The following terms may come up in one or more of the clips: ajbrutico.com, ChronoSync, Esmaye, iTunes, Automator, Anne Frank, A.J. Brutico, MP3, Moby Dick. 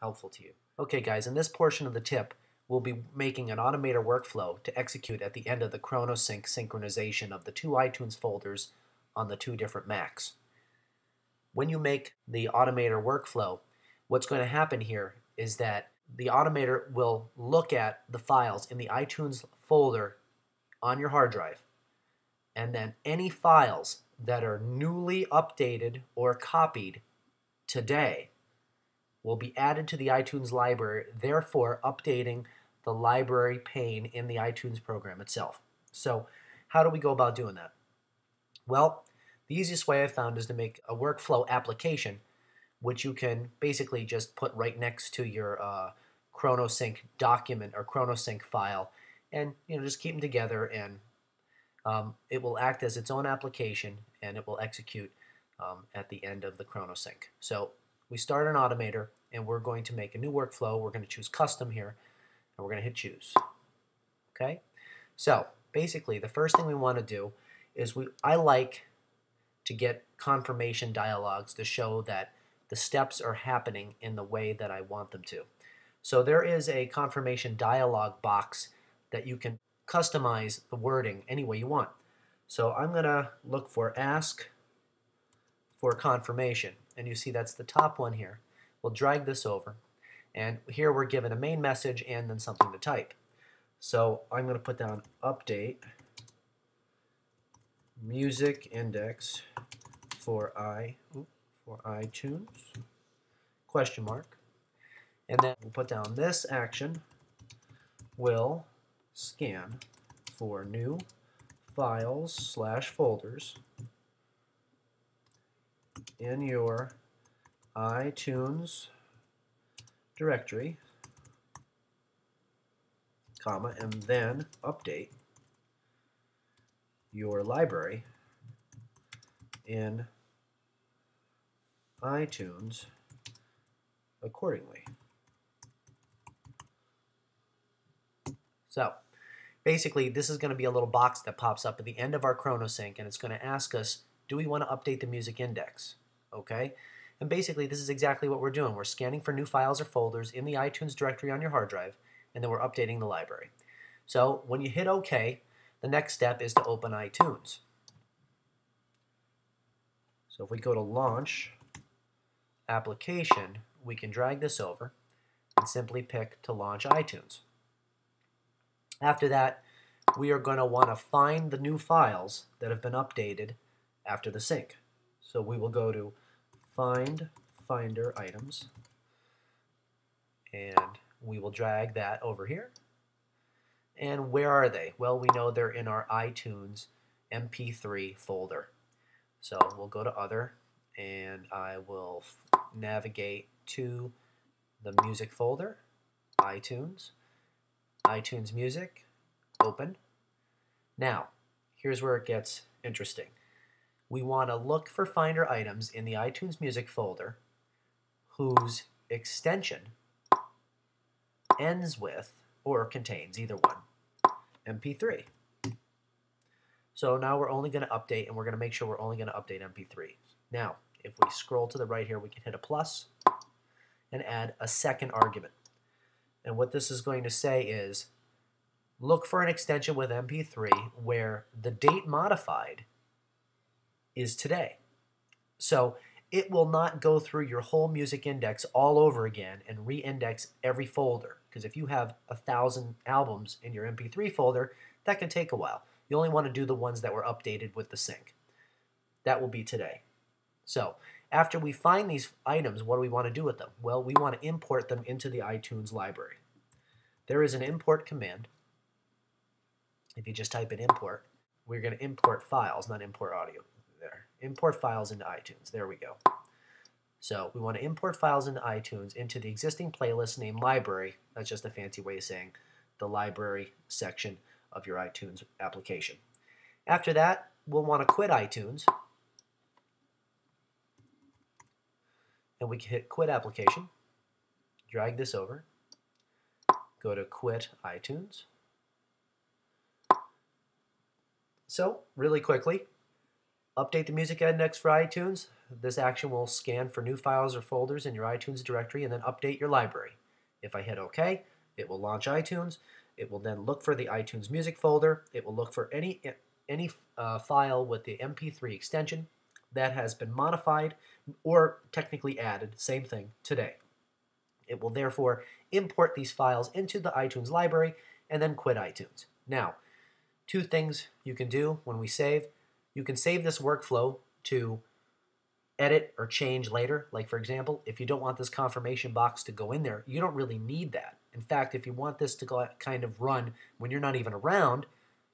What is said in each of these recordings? helpful to you. Okay guys, in this portion of the tip, we'll be making an Automator workflow to execute at the end of the ChronoSync synchronization of the two iTunes folders on the two different Macs. When you make the Automator workflow, what's going to happen here is that the Automator will look at the files in the iTunes folder on your hard drive, and then any files that are newly updated or copied today will be added to the iTunes library, therefore updating the library pane in the iTunes program itself. So how do we go about doing that? Well, the easiest way I found is to make a workflow application, which you can basically just put right next to your ChronoSync document or ChronoSync file, and just keep them together, and it will act as its own application, and it will execute at the end of the ChronoSync. So we start an Automator, and we're going to make a new workflow. We're going to choose Custom here, and we're going to hit Choose. Okay? So basically, the first thing we want to do is I like to get confirmation dialogues to show that the steps are happening in the way that I want them to. So there is a confirmation dialog box that you can customize the wording any way you want. So I'm going to look for Ask for Confirmation. And you see that's the top one here. We'll drag this over. And here we're given a main message and then something to type. So I'm going to put down Update Music Index for iTunes, question mark, and then we'll put down this action will scan for new files / folders in your iTunes directory, comma, and then update your library in iTunes accordingly. So basically this is going to be a little box that pops up at the end of our ChronoSync, and it's going to ask us, do we want to update the music index? Okay? And basically this is exactly what we're doing. We're scanning for new files or folders in the iTunes directory on your hard drive, and then we're updating the library. So when you hit OK, the next step is to open iTunes. So if we go to Launch Application, we can drag this over and simply pick to launch iTunes. After that, we are going to want to find the new files that have been updated after the sync. So we will go to Find Finder Items, and we will drag that over here. And where are they? Well, we know they're in our iTunes MP3 folder. So we'll go to Other, and I will navigate to the music folder, iTunes, iTunes Music, open. Now, here's where it gets interesting. We want to look for Finder items in the iTunes Music folder whose extension ends with or contains either one, MP3. So now we're only going to update, and we're going to make sure we're only going to update MP3. Now, if we scroll to the right here, we can hit a plus and add a second argument. And what this is going to say is, look for an extension with MP3 where the date modified is today. So it will not go through your whole music index all over again and re-index every folder. Because if you have 1,000 albums in your MP3 folder, that can take a while. You only want to do the ones that were updated with the sync. That will be today. So after we find these items, what do we want to do with them? Well, we want to import them into the iTunes library. There is an import command. If you just type in import, we're going to import files, not import audio. There. Import files into iTunes. There we go. So we want to import files into iTunes into the existing playlist named library. That's just a fancy way of saying the library section of your iTunes application. After that, we'll want to quit iTunes, and we can hit Quit Application, drag this over, go to Quit iTunes. So really quickly, Update the music index for iTunes. This action will scan for new files or folders in your iTunes directory and then update your library. If I hit OK, it will launch iTunes. It will then look for the iTunes music folder. It will look for any file with the MP3 extension that has been modified or technically added, same thing, today. It will therefore import these files into the iTunes library and then quit iTunes. Now, two things you can do when we save. You can save this workflow to edit or change later. Like, for example, if you don't want this confirmation box to go in there, you don't really need that. In fact, if you want this to go kind of run when you're not even around,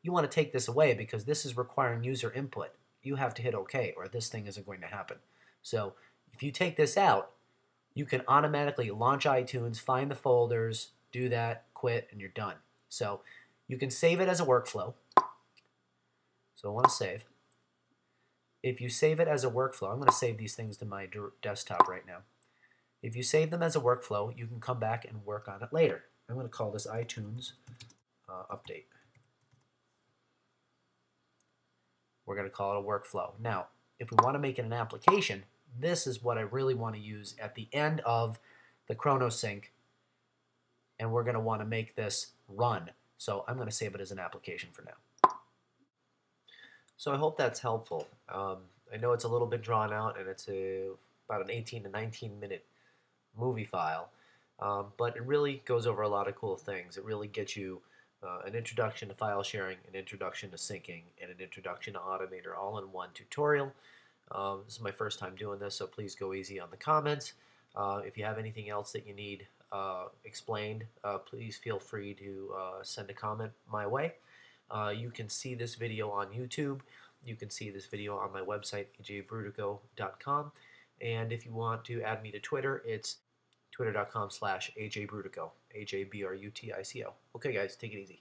you want to take this away because this is requiring user input. You have to hit OK or this thing isn't going to happen. So if you take this out, you can automatically launch iTunes, find the folders, do that, quit, and you're done. So you can save it as a workflow. So I want to save. If you save it as a workflow, I'm going to save these things to my desktop right now. If you save them as a workflow, you can come back and work on it later. I'm going to call this iTunes update. We're going to call it a workflow. Now, if we want to make it an application, this is what I really want to use at the end of the ChronoSync, and we're going to want to make this run. So I'm going to save it as an application for now. So I hope that's helpful. I know it's a little bit drawn out and it's about an 18 to 19 minute movie file, but it really goes over a lot of cool things. It really gets you an introduction to file sharing, an introduction to syncing, and an introduction to Automator all in one tutorial. This is my first time doing this, so please go easy on the comments. If you have anything else that you need explained, please feel free to send a comment my way. You can see this video on YouTube. You can see this video on my website, ajbrutico.com. And if you want to add me to Twitter, it's twitter.com/ajbrutico, A-J-B-R-U-T-I-C-O. Okay, guys, take it easy.